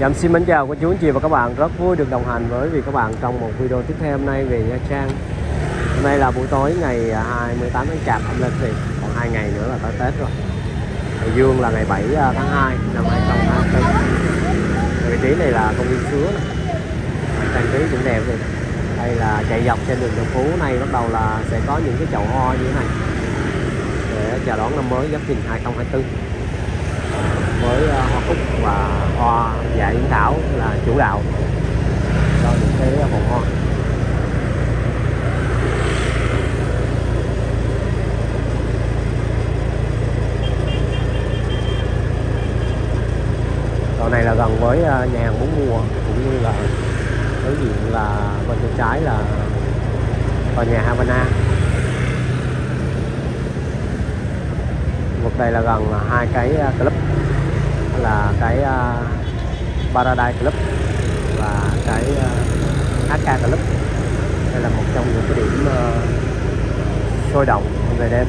Dạ, xin mến chào cô chú anh chị và các bạn. Rất vui được đồng hành với các bạn trong một video tiếp theo hôm nay về Nha Trang. Hôm nay là buổi tối ngày 28 tháng Chạp âm lịch thì còn 2 ngày nữa là tới Tết rồi. Ngày dương là ngày 7 tháng 2 năm 2024. Vị trí này là công viên Sứa. Trang trí cũng đẹp rồi. Đây là chạy dọc trên đường Trần Phú này, bắt đầu là sẽ có những cái chậu hoa như thế này để chào đón năm mới Giáp Thìn 2024. Với hoa cúc và hoa dạ yến thảo là chủ đạo cho những cái vòng hoa. Đoạn này là gần với nhà hàng bốn mùa, cũng như là đối diện là bên tay trái là tòa nhà Havana. Một đây là gần hai cái club, là cái Paradise Club và cái AK Club. Đây là một trong những cái điểm sôi động về đêm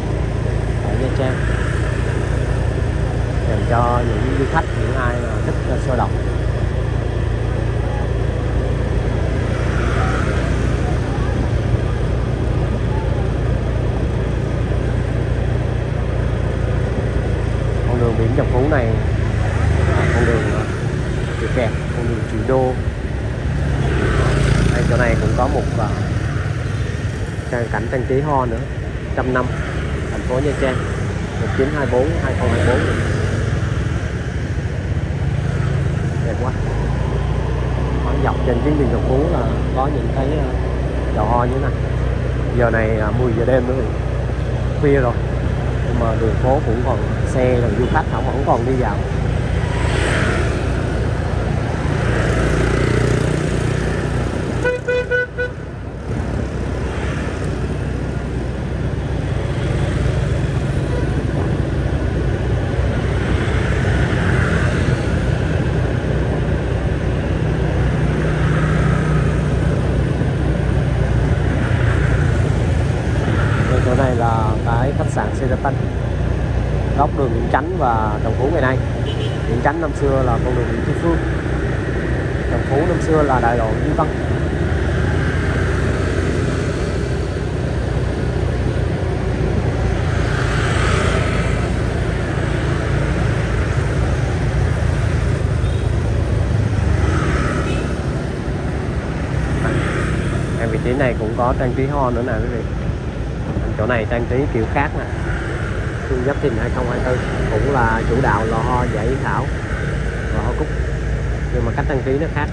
ở Nha Trang, dành cho những du khách, những ai thích sôi động. Con đường biển Trần Phú này, con đường tuyệt đẹp, con đường triệu đô. Đây, chỗ này cũng có một cảnh trang trí hoa nữa. Trăm năm thành phố Nha Trang 1924-2024. Đẹp quá. Khoảng dọc trên tuyến đường Trần Phú là có những cái chậu hoa như thế này. Giờ này 10 giờ đêm nữa rồi, khuya rồi, nhưng mà đường phố cũng còn xe rồi, du khách họ vẫn còn đi vào. Khách sạn Serapin, góc đường Nguyễn Chánh và Trần Phú ngày nay. Nguyễn Chánh năm xưa là con đường Nguyễn Tri Phương, Trần Phú năm xưa là đại lộ Duy Văn. Ở vị trí này cũng có trang trí hoa nữa nè quý vị. Chỗ này trang trí kiểu khác nè. Xuân Giáp Thìn 2024 cũng là chủ đạo là hoa dạ yến thảo và hoa cúc, nhưng mà cách trang trí nó khác.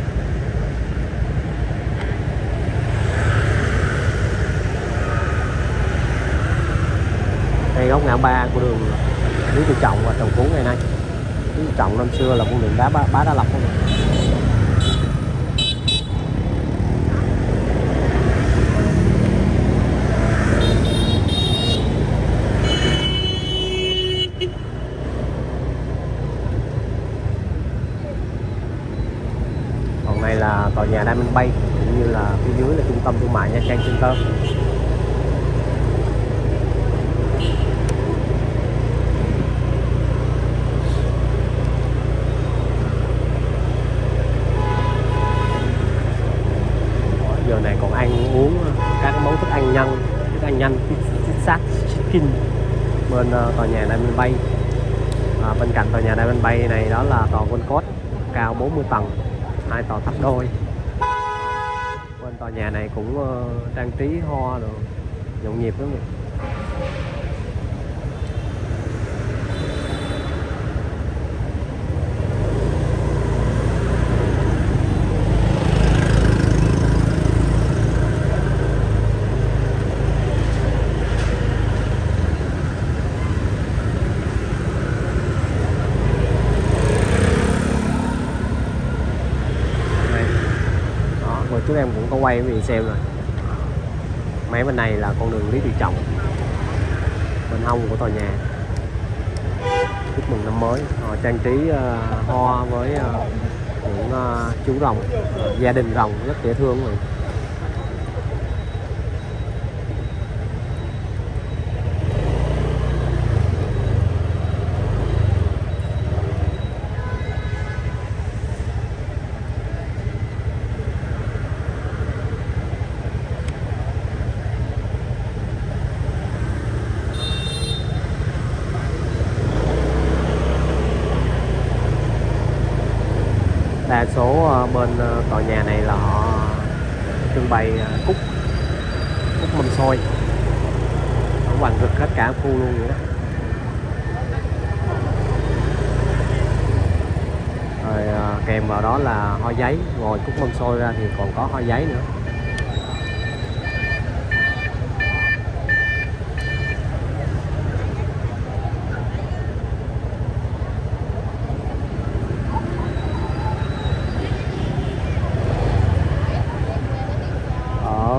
Đây góc ngã ba của đường Lý Tự Trọng và Trần Phú ngày nay. Lý Tự Trọng năm xưa là con đường đá Bá Đa Lộc. Là tòa nhà Diamond Bay, cũng như là phía dưới là trung tâm thương mại Nha Trang Center. Giờ này còn ăn uống các món thức ăn nhanh sát chicken bên tòa nhà Diamond Bay. Bên cạnh tòa nhà Diamond Bay này đó là tòa Gold Coast cao 40 tầng, 2 tòa thấp đôi. Bên tòa nhà này cũng trang trí hoa rồi, nhộn nhịp lắm. Trước em cũng có quay vì xem rồi. Mấy bên này là con đường Lý Tự Trọng, bên hông của tòa nhà. Chúc mừng năm mới. Họ trang trí hoa với những chú rồng, gia đình rồng rất dễ thương rồi. số bên tòa nhà này là họ trưng bày cúc mâm xôi, nó hoàng thực hết cả khu luôn vậy đó. Rồi kèm vào đó là hoa giấy, ngồi cúc mâm xôi ra thì còn có hoa giấy nữa.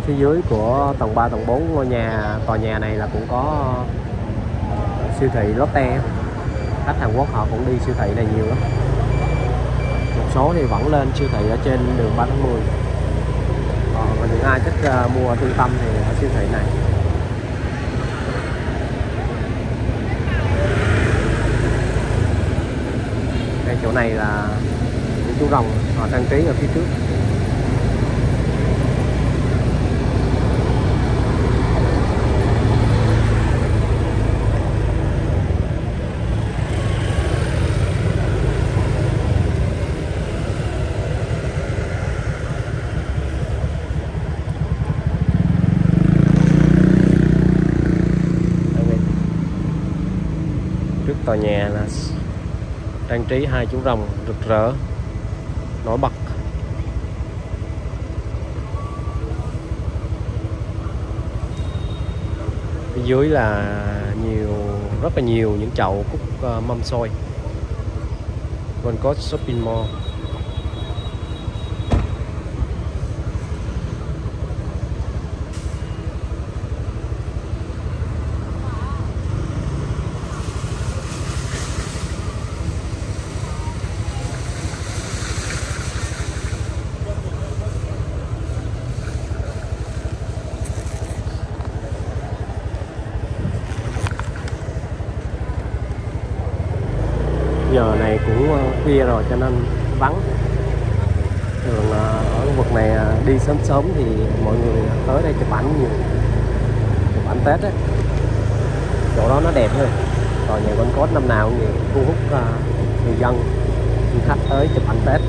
Phía dưới của tầng 3, tầng 4 ngôi nhà, tòa nhà này là cũng có siêu thị Lotte. Khách Hàn Quốc họ cũng đi siêu thị này nhiều lắm. Một số thì vẫn lên siêu thị ở trên đường 3 tháng 10. Còn những ai thích mua ở trung tâm thì ở siêu thị này. Đây, chỗ này là những chú rồng họ trang trí ở phía trước. Tòa nhà là trang trí hai chú rồng rực rỡ nổi bật. Phía dưới là rất là nhiều những chậu cúc mâm xôi. Concourse Shopping Mall. Giờ này cũng khuya rồi cho nên vắng. Thường ở khu vực này đi sớm sớm thì mọi người tới đây chụp ảnh nhiều, chụp ảnh Tết ấy. Chỗ đó nó đẹp thôi. Tòa nhà Concourse năm nào cũng vậy, thu hút người dân, du khách tới chụp ảnh Tết.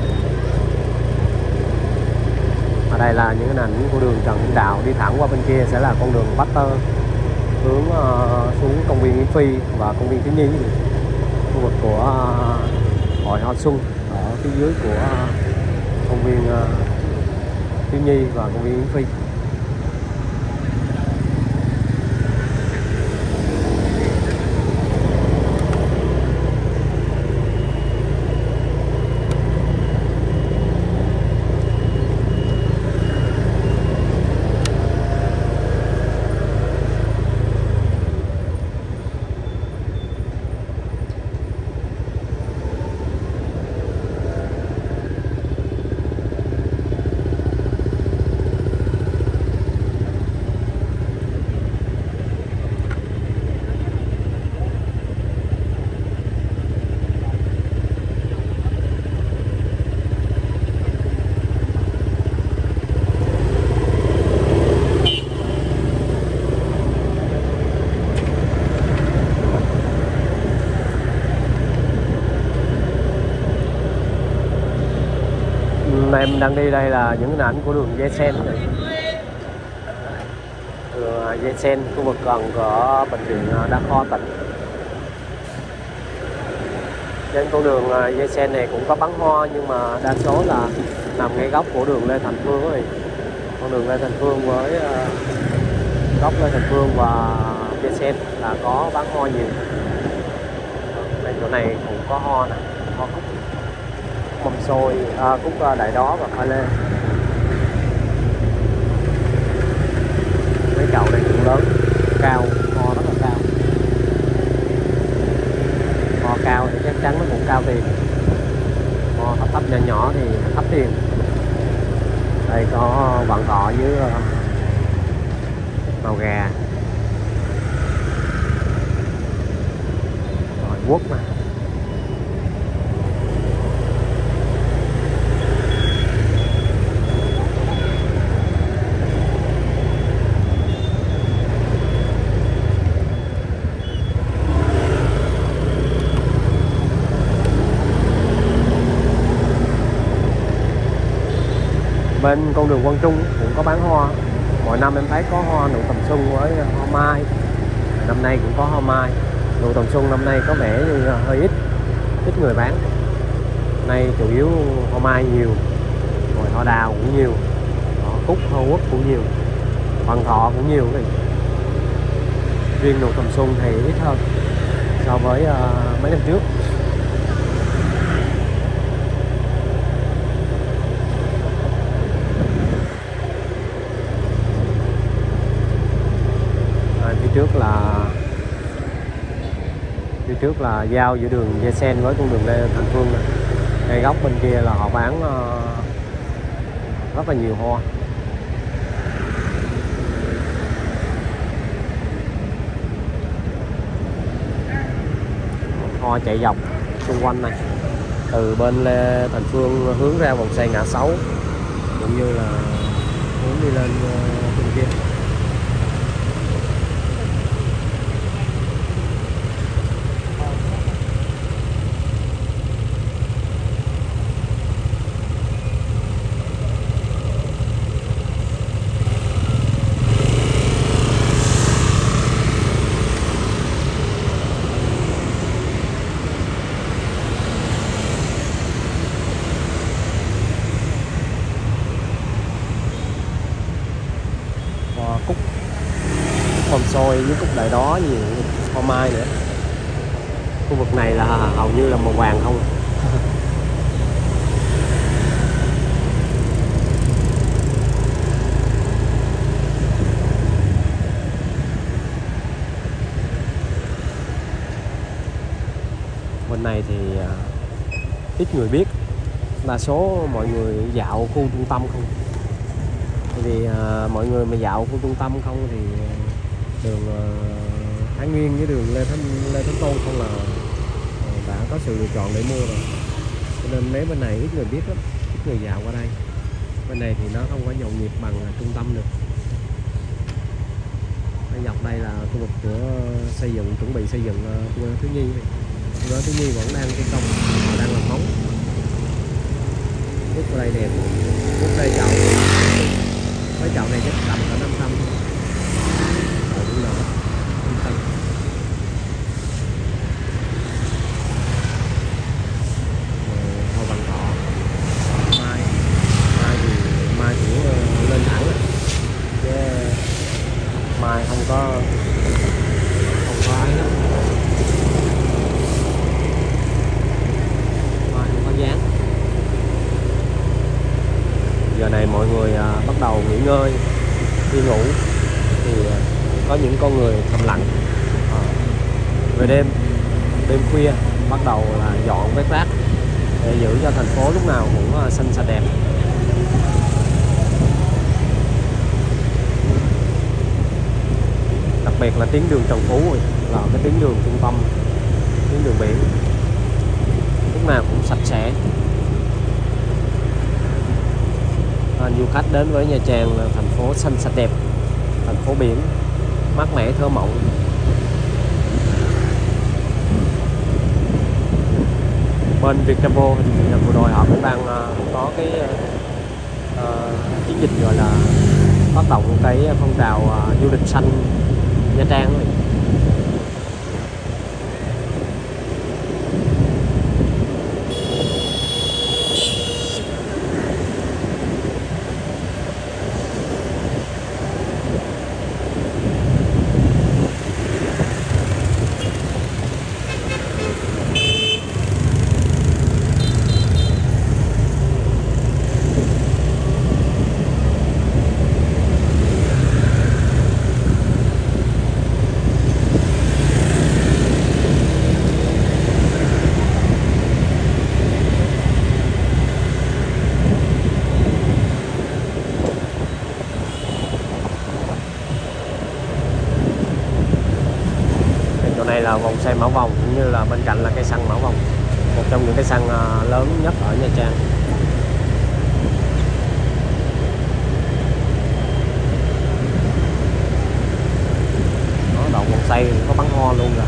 Ở đây là những cái nền của đường Trần Hưng Đạo, đi thẳng qua bên kia sẽ là con đường Baxter hướng xuống công viên Nguyễn Phi và công viên Thiếu Nhi. Khu vực của hội Hoa Xuân ở phía dưới của công viên Thiếu Nhi và công viên Yến Phi. Em đang đi đây là những hình ảnh của đường Giesen này. Đường Giesen, khu vực gần của bệnh viện Đa Khoa tỉnh. Trên con đường Giesen này cũng có bắn hoa nhưng mà đa số là nằm ngay góc của đường Lê Thành Phương ấy. Con đường Lê Thành Phương với góc Lê Thành Phương và Giesen là có bắn hoa nhiều. Đây, chỗ này cũng có hoa nè, hoa cúc mâm xôi, cúc đại đó và khoai lê. Mấy chậu này cũng lớn, cao, ho rất là cao. Ho cao thì chắc chắn nó cũng cao tiền. Ho thấp thấp nhỏ nhỏ thì thấp tiền. Đây có vạn cọ với màu gà. Rồi Quốc mà. bên con đường Quang Trung cũng có bán hoa. Mỗi năm em thấy có hoa nụ tầm xuân với hoa mai, năm nay cũng có hoa mai. Nụ tầm xuân năm nay có vẻ như hơi ít người bán, nay chủ yếu hoa mai nhiều, rồi hoa đào cũng nhiều, hoa cúc, hoa quất cũng nhiều, hoàng thọ cũng nhiều. Thì riêng nụ tầm xuân thì ít hơn so với mấy năm trước. Phía trước là giao giữa đường Gia Sen với con đường Lê Thành Phương này. Ngay góc bên kia là họ bán rất là nhiều hoa. Hoa chạy dọc xung quanh này, từ bên Lê Thành Phương hướng ra vòng xoay ngã 6 cũng như là hướng đi lên bên kia. Phồng xôi với cúc đại đó, nhiều hoa mai nữa. Khu vực này là hầu như là màu vàng không. Bên này thì ít người biết, đa số mọi người dạo khu trung tâm không. Vì mọi người mà dạo khu trung tâm không thì đường Thái Nguyên với đường Lê Thánh Tôn không là đã có sự lựa chọn để mua rồi, cho nên mấy bên này ít người biết lắm, ít người dạo qua đây. Bên này thì nó không có nhộn nhịp bằng trung tâm được. Ở dọc đây là khu vực của xây dựng, chuẩn bị xây dựng Thiếu Nhi vẫn đang thi công, đang làm móng. Bước đây đẹp, bước đây chậu, cái chậu này chắc tầm cả 500. Giờ này mọi người bắt đầu nghỉ ngơi, đi ngủ, thì có những con người thầm lặng về đêm khuya bắt đầu là dọn vét rác để giữ cho thành phố lúc nào cũng xanh sạch đẹp. Đặc biệt là tuyến đường Trần Phú là cái tuyến đường trung tâm, tuyến đường biển lúc nào cũng sạch sẽ. Du khách đến với Nha Trang là thành phố xanh sạch đẹp, thành phố biển mát mẻ thơ mộng. Bên Viettravel thì vừa rồi họ cũng đang có cái chiến dịch gọi là phát động cái phong trào du lịch xanh Nha Trang. Là vòng xoay Mã Vòng, cũng như là bên cạnh là cây xăng Mã Vòng, một trong những cây xăng lớn nhất ở Nha Trang. Đó, đoạn vòng xoay có bắn hoa luôn rồi,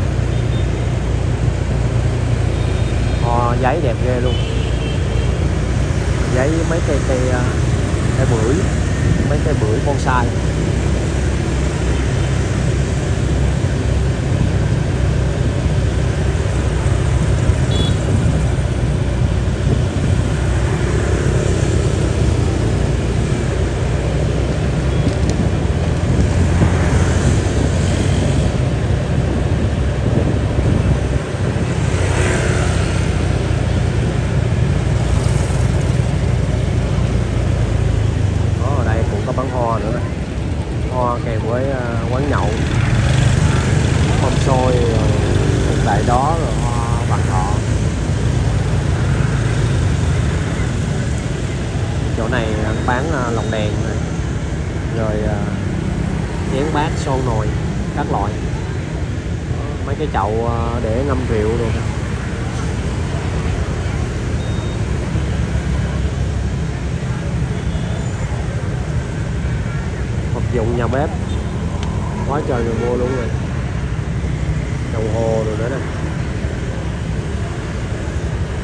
hoa giấy đẹp ghê luôn, giấy mấy cây cây bưởi, mấy cây bưởi bonsai. Cái chậu để 5 triệu luôn. Vật dụng nhà bếp quá trời người mua luôn rồi. Đồng hồ rồi nữa nè.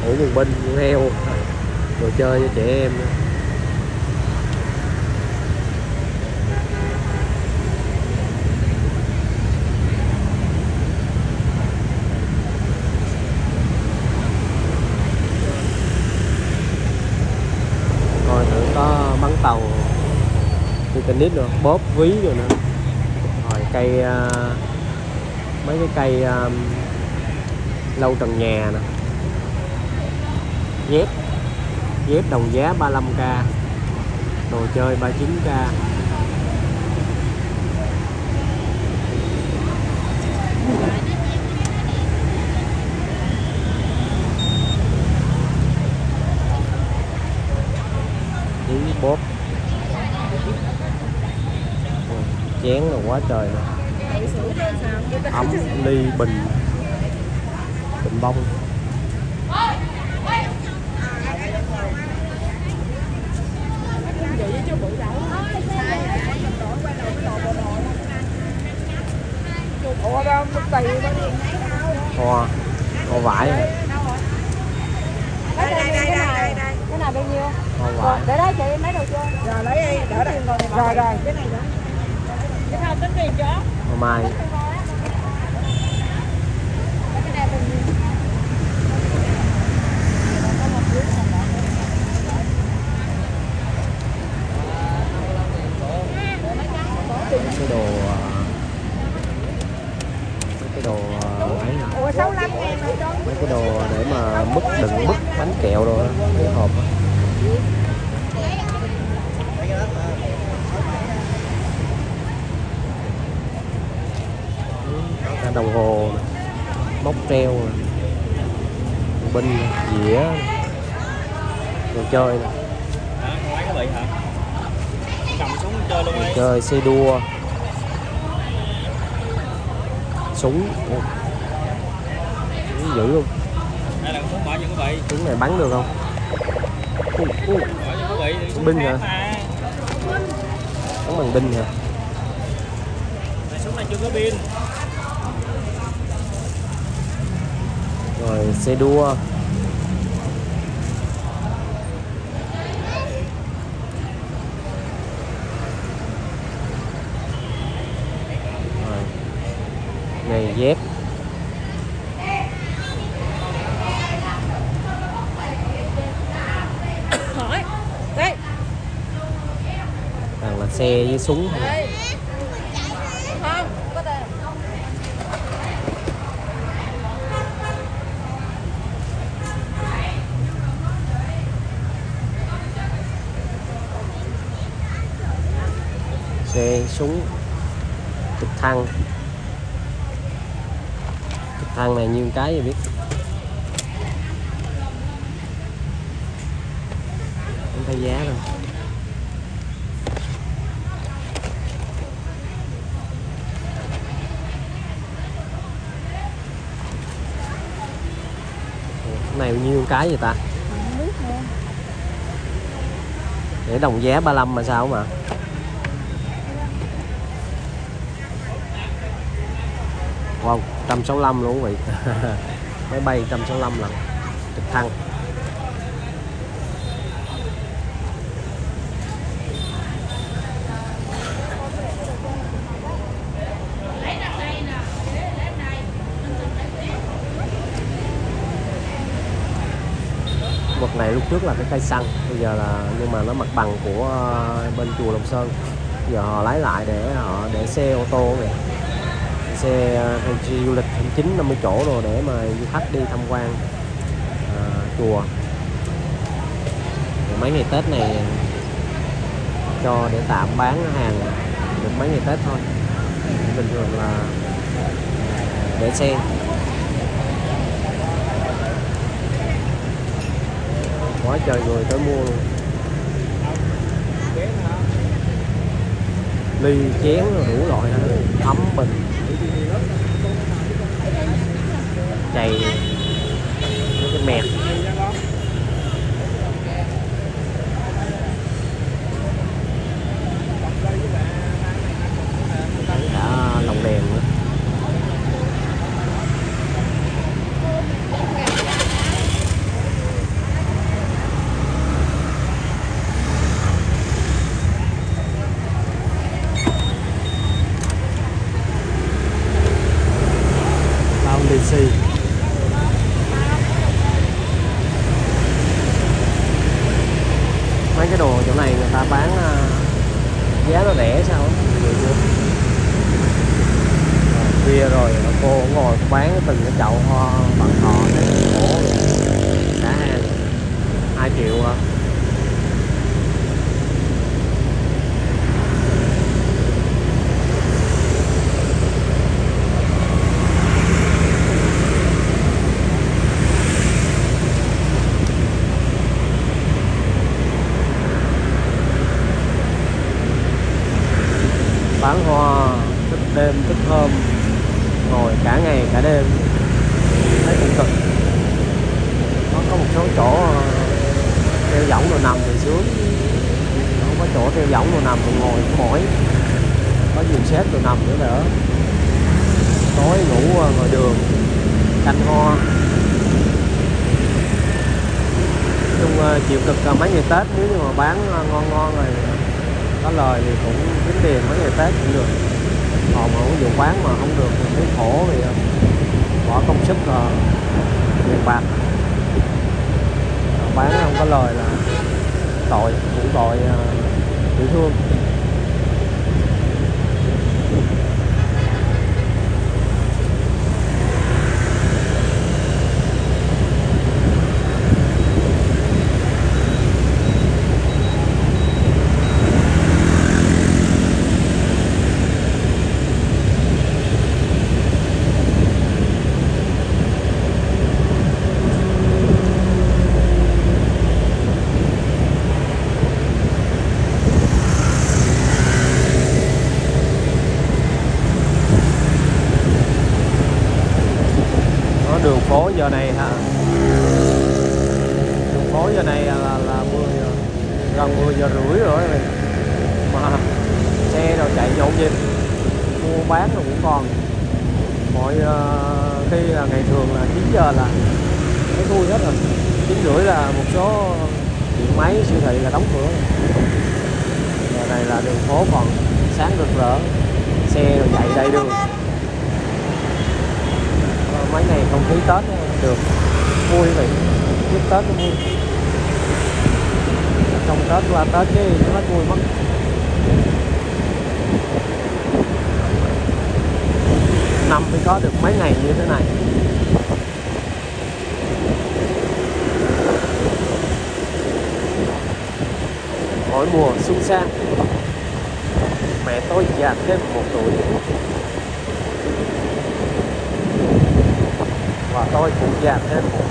Ổ quần binh, quần heo, đồ chơi cho trẻ em nữa. Tàu tennis rồi, bóp ví rồi nữa. Rồi cây mấy cái cây lâu trần nhà nè, dép đồng giá 35k, đồ chơi 39k. Những bóp chén là quá trời nè, ấm, ly, bình bông. Hoa vải nè. Cái này bao nhiêu? Hoa vải. Để đó chị mấy đồ chơi. Rồi lấy đi, đỡ đây. Rồi cái này nữa. Mai mấy cái đồ để mà đựng mứt bánh kẹo rồi đó, cái hộp đó. Đồng hồ, móc treo, binh, dĩa, đồ chơi nè. Đồ chơi xe đua, súng. Súng dữ luôn. Súng này bắn được không? Súng binh hả? Súng bằng binh hả? Súng này chưa có pin. Rồi xe đua, giày dép, toàn là xe với súng. Súng trực thăng này nhiêu cái gì biết. Không thấy giá đâu. Cái này nhiêu cái vậy ta? Để đồng giá 35 mà sao mà. Wow, 165 luôn quý vị. Máy bay 165 lần. Trực thăng. này lúc trước là cái cây xăng, bây giờ là nhưng mà nó mặt bằng của bên chùa Đồng Sơn, bây giờ họ lấy lại để họ để xe ô tô này, xe du lịch 9-50 chỗ rồi để mà du khách đi tham quan chùa. Rồi mấy ngày Tết này cho để tạm bán hàng được mấy ngày Tết thôi, bình thường là để xe. Quá trời người tới mua luôn, ly chén đủ loại, ấm bình chày, cái mẹt. Mấy cái đồ chỗ này người ta bán giá nó rẻ sao bia rồi cô ngồi bán từng cái chậu hoa bằng thọ cả hàng 2 triệu. Bán hoa thức đêm thức hôm, ngồi cả ngày cả đêm thấy cũng cực. Nó có một số chỗ treo võng rồi nằm thì sướng, không có chỗ treo võng rồi nằm rồi ngồi cũng mỏi, có giường xếp rồi nằm nữa nữa. Tối ngủ ngoài đường canh hoa. Nói chung chịu cực mấy ngày Tết, nếu như mà bán ngon rồi có lời thì cũng kiếm tiền mấy ngày Tết cũng được. Còn mà uống rượu quán mà không được thì thấy khổ, thì bỏ công sức tiền bạc bán không có lời là tội, cũng tội tiểu thương. Đường phố giờ này ha, đường phố giờ này là 10 giờ, gần 10 giờ rưỡi rồi này. Mà xe rồi chạy nhộn nhịp, mua bán rồi cũng còn. Mọi khi là ngày thường là 9 giờ là cái thui hết rồi, 9 rưỡi là một số điện máy siêu thị là đóng cửa. Giờ này là đường phố còn sáng rực rỡ, xe rồi chạy đầy đường. Mấy ngày không khí Tết được vui vậy, trước Tết cũng vui, trong Tết qua Tết chứ nó hết vui mất. Năm mới có được mấy ngày như thế này. Mỗi mùa xuân sang, mẹ tôi già thêm 1 tuổi. Và tôi cũng già thêm một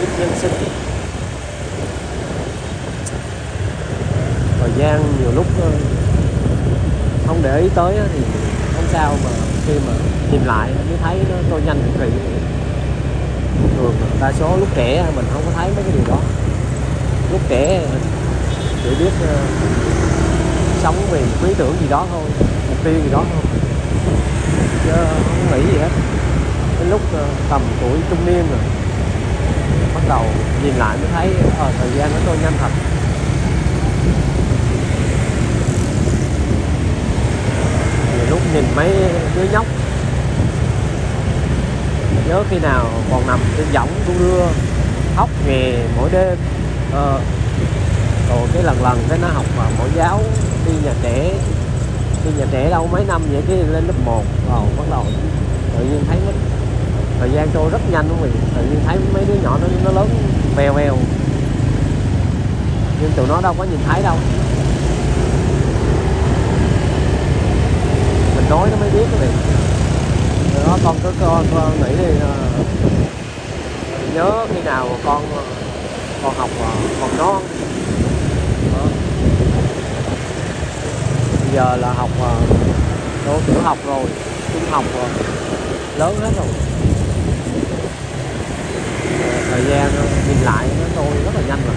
ít nhân sinh. Thời gian nhiều lúc không để ý tới thì không sao, mà khi mà nhìn lại mới thấy nó trôi nhanh cực kỳ. Thường đa số lúc trẻ mình không có thấy mấy cái điều đó. Lúc trẻ mình chỉ biết sống vì lý tưởng gì đó thôi, mục tiêu gì đó thôi, chứ không nghĩ gì hết. Đến lúc tầm tuổi trung niên rồi bắt đầu nhìn lại mới thấy thời gian nó trôi nhanh thật. Nhiều lúc nhìn mấy đứa nhóc nhớ khi nào còn nằm trên võng đu đưa khóc về mỗi đêm. Rồi cái lần cái nó học mà mẫu giáo, đi nhà trẻ đâu mấy năm vậy, cái lên lớp 1 rồi bắt đầu tự nhiên thấy nó thời gian trôi rất nhanh luôn, mình tự nhiên thấy mấy đứa nhỏ nó lớn vèo vèo, nhưng tụi nó đâu có nhìn thấy đâu, mình nói nó mới biết các bạn. Rồi đó con cứ con nghĩ đi, nhớ khi nào con học còn non. Bây giờ là học tiểu học rồi, trung học rồi, lớn hết rồi, thời gian nhìn lại nó trôi rất là nhanh rồi.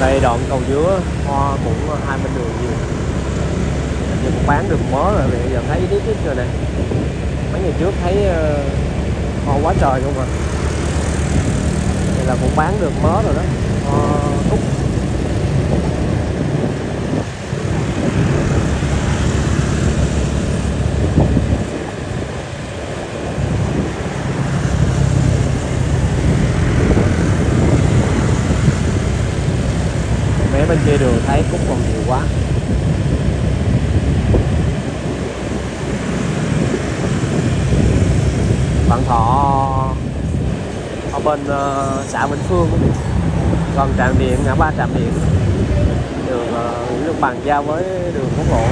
Đây đoạn cầu dứa hoa cũng hai bên đường nhiều, nhưng cũng bán được mớ rồi. Bây giờ thấy ít rồi nè, mấy ngày trước thấy hoa quá trời luôn rồi, thì là cũng bán được mớ rồi đó. Hoa cúc bên kia đường thấy cũng còn nhiều quá. Bạn Thọ ở bên xã Vĩnh Phương, gần trạm điện, ngã ba trạm điện, đường nước bàn giao với đường quốc lộ.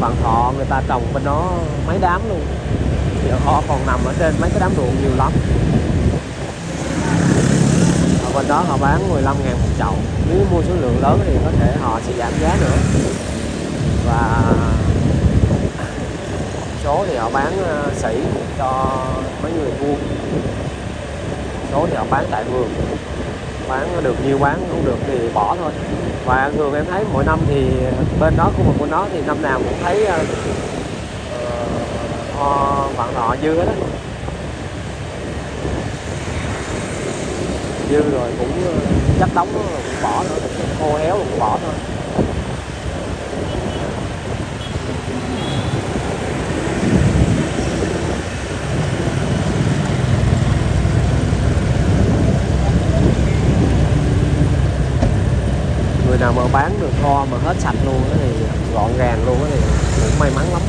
Bạn Thọ người ta trồng bên đó mấy đám luôn, giờ họ còn nằm ở trên mấy cái đám ruộng nhiều lắm. Bên đó họ bán 15.000 một chậu, nếu mua số lượng lớn thì có thể họ sẽ giảm giá nữa, và số thì họ bán sỉ cho mấy người buôn, số thì họ bán tại vườn, bán được nhiều bán, không được thì bỏ thôi. Và thường em thấy mỗi năm thì bên đó, khu vực của nó thì năm nào cũng thấy bạn họ dư hết đó, dư rồi cũng chắc đóng cũng bỏ nữa, khô héo cũng bỏ thôi. Người nào mà bán được kho mà hết sạch luôn đó thì gọn gàng luôn đó thì cũng may mắn lắm.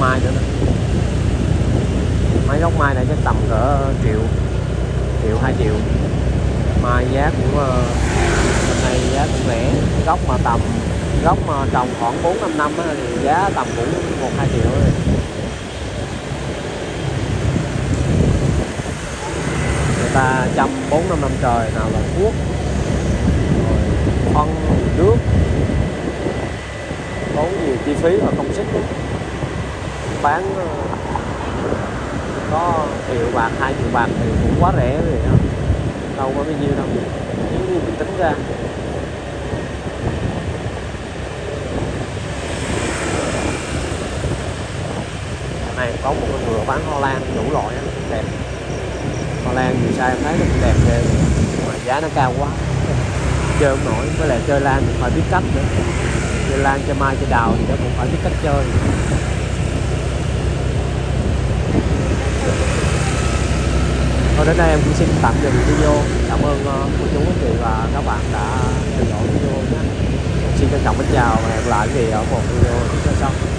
Mai nữa nè, mấy gốc mai này chắc tầm cỡ triệu 2 triệu. Mai giá cũng này giá cũng rẻ, gốc mà trồng khoảng 4-5 năm đó, thì giá tầm cũng 1-2 triệu rồi. Người ta chăm 4-5 năm trời, nào là thuốc rồi phân nước, tốn nhiều chi phí và công sức. Bán có triệu bạc, 2 triệu bạc thì cũng quá rẻ rồi, đâu có bao nhiêu đâu, nếu như mình tính ra. Này có một con ngựa bán hoa lan đủ loại đó, đẹp. Hoa lan dù sao em thấy nó cũng đẹp ghê, mà giá nó cao quá, chơi không nổi. Với lại chơi lan cũng phải biết cách nữa, chơi lan, chơi mai, chơi đào thì nó cũng phải biết cách chơi. Thôi đến đây em cũng xin tạm dừng video. Cảm ơn cô chú anh chị và các bạn đã theo dõi video nhé. Xin trân trọng kính chào và hẹn lại về ở một video tiếp theo sau.